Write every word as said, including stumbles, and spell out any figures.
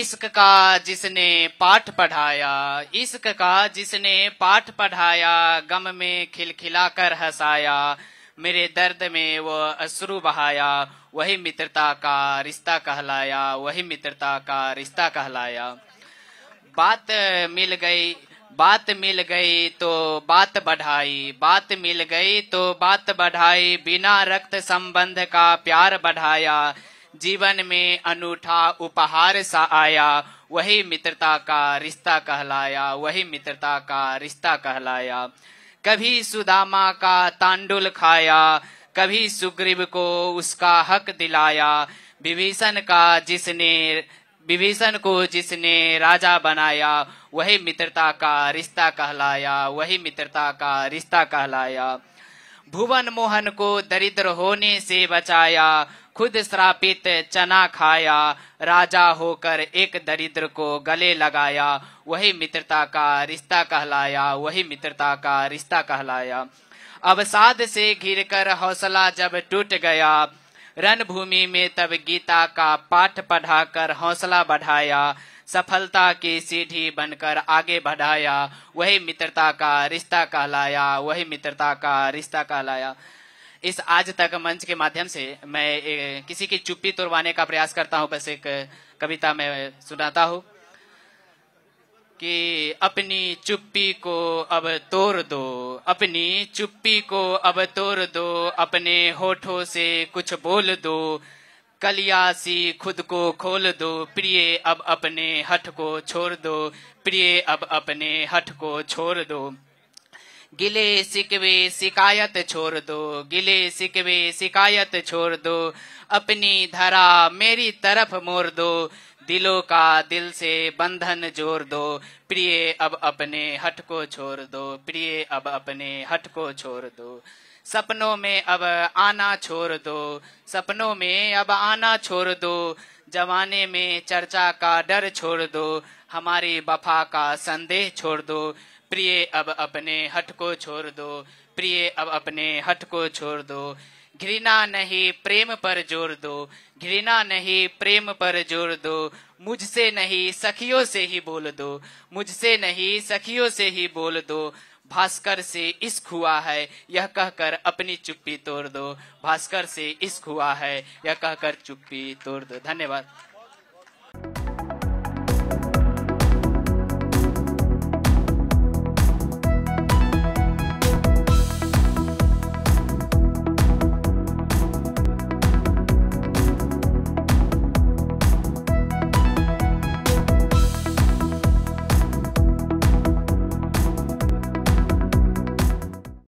इश्क का जिसने पाठ पढ़ाया, इश्क का जिसने पाठ पढ़ाया, गम में खिलखिलाकर हंसाया, मेरे दर्द में वो अश्रू बहाया, वही मित्रता का रिश्ता कहलाया, वही मित्रता का रिश्ता कहलाया। बात मिल गई, बात मिल गई तो बात बढ़ाई, बात मिल गई तो बात बढ़ाई, बिना रक्त संबंध का प्यार बढ़ाया, जीवन में अनूठा उपहार सा आया, वही मित्रता का रिश्ता कहलाया, वही मित्रता का रिश्ता कहलाया। कभी सुदामा का तांडुल खाया, कभी सुग्रीव को उसका हक दिलाया, विभीषण का जिसने विभीषण को जिसने राजा बनाया, वही मित्रता का रिश्ता कहलाया, वही मित्रता का रिश्ता कहलाया। भुवन मोहन को दरिद्र होने से बचाया, खुद श्रापित चना खाया, राजा होकर एक दरिद्र को गले लगाया, वही मित्रता का रिश्ता कहलाया, वही मित्रता का रिश्ता कहलाया। अवसाद से घिरकर हौसला जब टूट गया, रणभूमि में तब गीता का पाठ पढ़ाकर हौसला बढ़ाया, सफलता की सीढ़ी बनकर आगे बढ़ाया, वही मित्रता का रिश्ता कहलाया, वही मित्रता का रिश्ता कहलाया। इस आज तक मंच के माध्यम से मैं किसी की चुप्पी तोड़वाने का प्रयास करता हूं, बस एक कविता मैं सुनाता हूं कि अपनी चुप्पी को अब तोड़ दो, अपनी चुप्पी को अब तोड़ दो, अपने होठों से कुछ बोल दो, कलियासी खुद को खोल दो, प्रिय अब अपने हठ को छोड़ दो, प्रिय अब अपने हठ को छोड़ दो। गिले शिकवे शिकायत छोड़ दो, गिले शिकवे शिकायत छोड़ दो, अपनी धरा मेरी तरफ मोड़ दो, दिलों का दिल से बंधन जोड़ दो, प्रिय अब अपने हठ को छोड़ दो, प्रिय अब अपने हठ को छोड़ दो। सपनों में अब आना छोड़ दो, सपनों में अब आना छोड़ दो, जमाने में चर्चा का डर छोड़ दो, हमारी वफा का संदेह छोड़ दो, प्रिय अब अपने हठ को छोड़ दो, प्रिय अब अपने हठ को छोड़ दो। घृणा नहीं प्रेम पर जोर दो, घृणा नहीं प्रेम पर जोर दो, मुझसे नहीं सखियों से ही बोल दो, मुझसे नहीं सखियों से ही बोल दो, भास्कर से इश्क हुआ है यह कहकर अपनी चुप्पी तोड़ दो, भास्कर से इश्क हुआ है यह कहकर चुप्पी तोड़ दो। धन्यवाद।